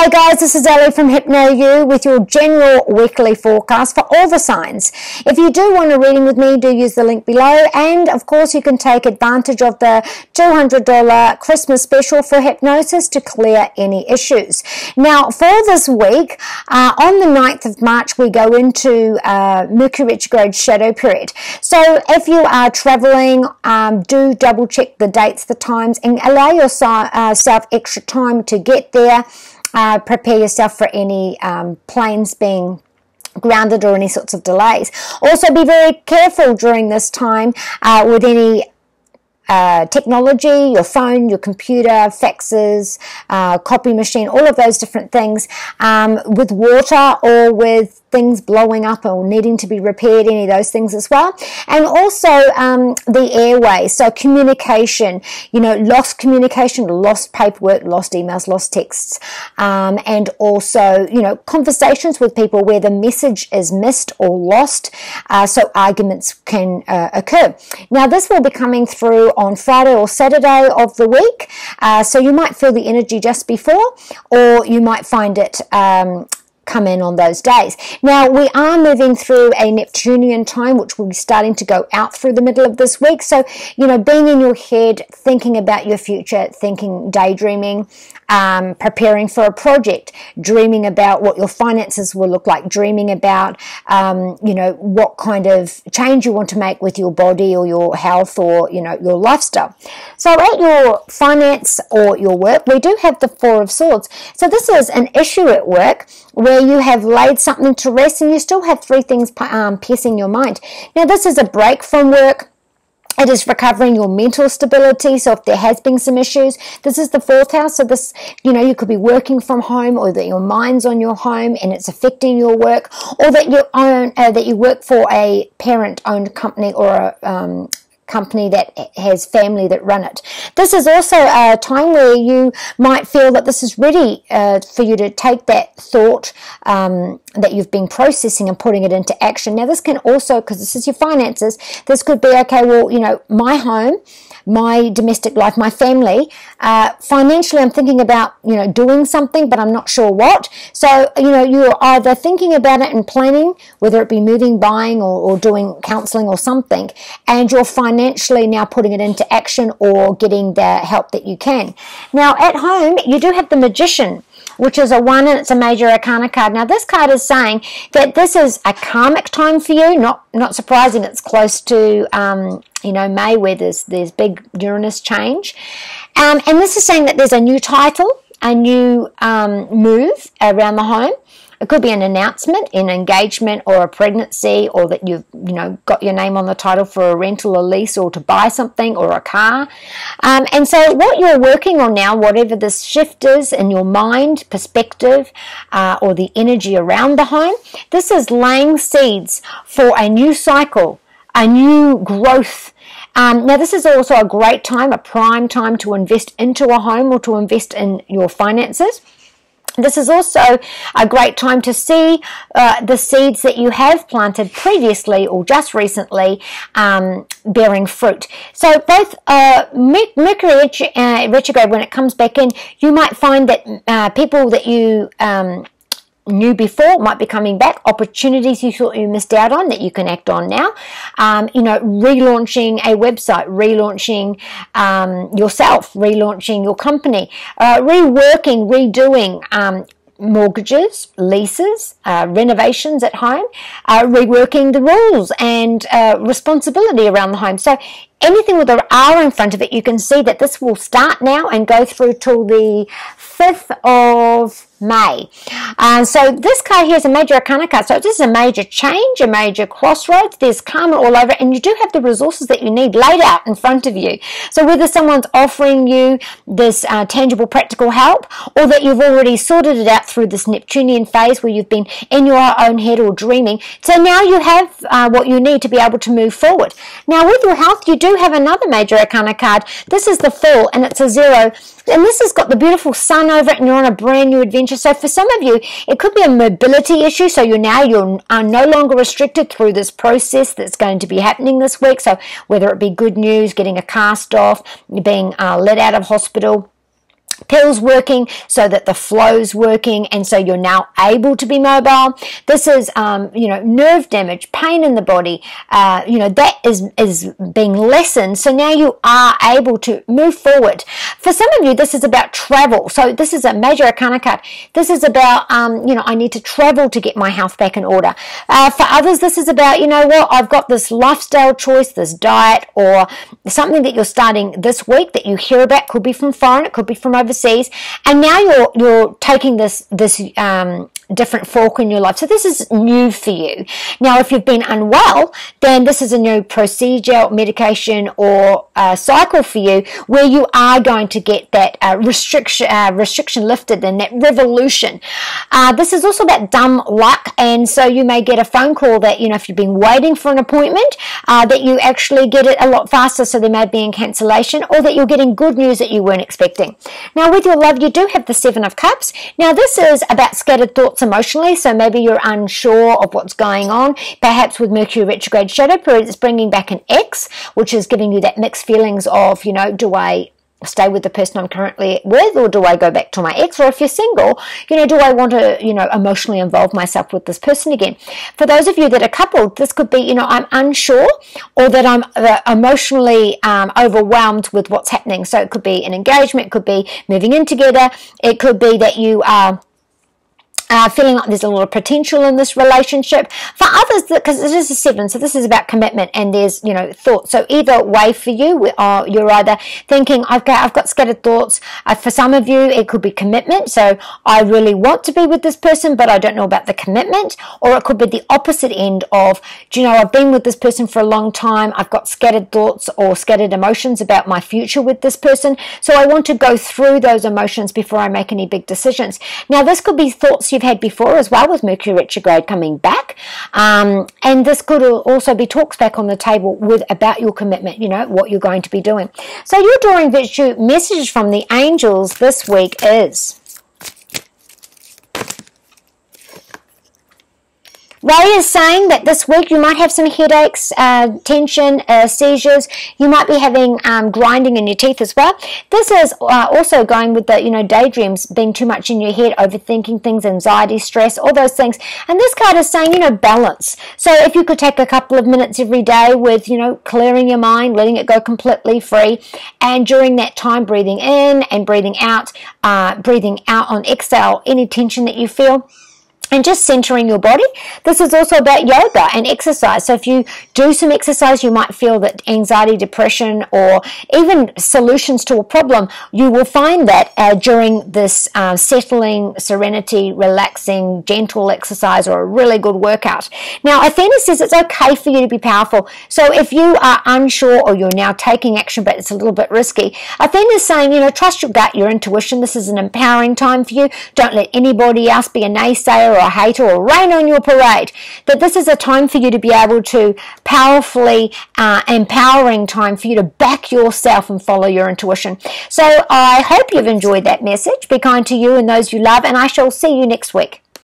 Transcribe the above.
Hey guys, this is Ellie from HypnoU with your general weekly forecast for all the signs. If you do want a reading with me, do use the link below, and of course you can take advantage of the $200 Christmas special for hypnosis to clear any issues. Now for this week, on the 9th of March we go into Mercury Retrograde shadow period. So if you are traveling, do double check the dates, the times, and allow yourself extra time to get there. Prepare yourself for any planes being grounded or any sorts of delays. Also be very careful during this time with any technology, your phone, your computer, faxes, copy machine, all of those different things, with water or with things blowing up or needing to be repaired, any of those things as well. And also the airways, so communication, you know, lost communication, lost paperwork, lost emails, lost texts, and also, you know, conversations with people where the message is missed or lost, so arguments can occur. Now this will be coming through on Friday or Saturday of the week, so you might feel the energy just before, or you might find it come in on those days. Now we are moving through a Neptunian time, which will be starting to go out through the middle of this week. So, you know, being in your head, thinking about your future, thinking, daydreaming, preparing for a project, dreaming about what your finances will look like, dreaming about, you know, what kind of change you want to make with your body or your health or, you know, your lifestyle. So at your finance or your work, we do have the Four of Swords. So this is an issue at work where you have laid something to rest and you still have three things piercing your mind. Now this is a break from work. It is recovering your mental stability, so if there has been some issues, this is the fourth house, so this, you know, you could be working from home, or that your mind's on your home and it's affecting your work, or that you own, that you work for a parent-owned company or a company that has family that run it. This is also a time where you might feel that this is ready for you to take that thought that you've been processing and putting it into action. Now this can also, because this is your finances, this could be, okay, well, you know, my home, my domestic life, my family, financially I'm thinking about, you know, doing something, but I'm not sure what. So, you know, you're either thinking about it and planning, whether it be moving, buying, or doing counseling or something, and you're financially now putting it into action or getting the help that you can. Now at home you do have the Magician, which is a 1, and it's a Major Arcana card. Now this card is saying that this is a karmic time for you. Not surprising, it's close to you know, May, where there's big Uranus change, and this is saying that there's a new title, a new move around the home. It could be an announcement, an engagement, or a pregnancy, or that you've, you know, got your name on the title for a rental, a lease, or to buy something, or a car. And so what you're working on now, whatever this shift is in your mind, perspective, or the energy around the home, this is laying seeds for a new cycle, a new growth. Now this is also a great time, a prime time to invest into a home or to invest in your finances. This is also a great time to see the seeds that you have planted previously or just recently bearing fruit. So both Mercury retrograde, when it comes back in, you might find that people that you knew before might be coming back, opportunities you thought you missed out on that you can act on now, you know, relaunching a website, relaunching yourself, relaunching your company, reworking, redoing mortgages, leases, renovations at home, reworking the rules and responsibility around the home. So anything with an R in front of it, you can see that this will start now and go through till the 5th of May. So this card here is a Major Arcana card, so this is a major change, a major crossroads. There's karma all over it, and you do have the resources that you need laid out in front of you. So whether someone's offering you this tangible, practical help, or that you've already sorted it out through this Neptunian phase where you've been in your own head or dreaming, so now you have what you need to be able to move forward. Now with your health, you do have another Major Arcana card. This is the Fool, and it's a 0, and this has got the beautiful sun over it, and you're on a brand new adventure. So for some of you it could be a mobility issue, so you are no longer restricted through this process that's going to be happening this week. So whether it be good news, getting a cast off, being let out of hospital, Peel's working, so that the flow's working, and so you're now able to be mobile. This is, you know, nerve damage, pain in the body, you know, that is being lessened, so now you are able to move forward. For some of you, this is about travel. So this is a Major Arcana card. This is about, you know, I need to travel to get my house back in order. For others, this is about, you know what, I've got this lifestyle choice, this diet, or something that you're starting this week that you hear about. Could be from foreign, it could be from overseas, and now you're taking this different fork in your life. So this is new for you. Now, if you've been unwell, then this is a new procedure, medication, or cycle for you, where you are going to get that restriction lifted and that revolution. This is also about dumb luck, and so you may get a phone call that, you know, if you've been waiting for an appointment, that you actually get it a lot faster, so there may be a cancellation, or that you're getting good news that you weren't expecting. Now, with your love, you do have the Seven of Cups. Now, this is about scattered thoughts emotionally, so maybe you're unsure of what's going on. Perhaps with Mercury retrograde shadow period, it's bringing back an ex, which is giving you that mixed feelings of, you know, do I stay with the person I'm currently with, or do I go back to my ex? Or if you're single, you know, do I want to, you know, emotionally involve myself with this person again? For those of you that are coupled, this could be, you know, I'm unsure, or that I'm emotionally overwhelmed with what's happening. So it could be an engagement, it could be moving in together, it could be that you are feeling like there's a lot of potential in this relationship. For others, because it is a seven, so this is about commitment, and there's, you know, thoughts. So either way for you, you're either thinking, okay, I've got scattered thoughts. For some of you, it could be commitment. So I really want to be with this person, but I don't know about the commitment. Or it could be the opposite end of, do you know, I've been with this person for a long time. I've got scattered thoughts or scattered emotions about my future with this person. So I want to go through those emotions before I make any big decisions. Now, this could be thoughts you've had before as well, with Mercury retrograde coming back, and this could also be talks back on the table with about your commitment, you know, what you're going to be doing. So your Drawing Virtue message from the angels this week is, Ray is saying that this week you might have some headaches, tension, seizures. You might be having grinding in your teeth as well. This is also going with the, you know, daydreams, being too much in your head, overthinking things, anxiety, stress, all those things. And this card is saying, you know, balance. So if you could take a couple of minutes every day with, you know, clearing your mind, letting it go completely free, and during that time breathing in and breathing out on exhale, any tension that you feel. And just centering your body. This is also about yoga and exercise. So if you do some exercise, you might feel that anxiety, depression, or even solutions to a problem, you will find that during this settling, serenity, relaxing, gentle exercise, or a really good workout. Now, Athena says it's okay for you to be powerful. So if you are unsure, or you're now taking action but it's a little bit risky, Athena is saying, you know, trust your gut, your intuition. This is an empowering time for you. Don't let anybody else be a naysayer, or a hater, or rain on your parade. That this is a time for you to be able to powerfully, empowering time for you to back yourself and follow your intuition. So I hope you've enjoyed that message. Be kind to you and those you love, and I shall see you next week.